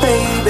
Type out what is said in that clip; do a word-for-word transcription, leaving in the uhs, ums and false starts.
baby.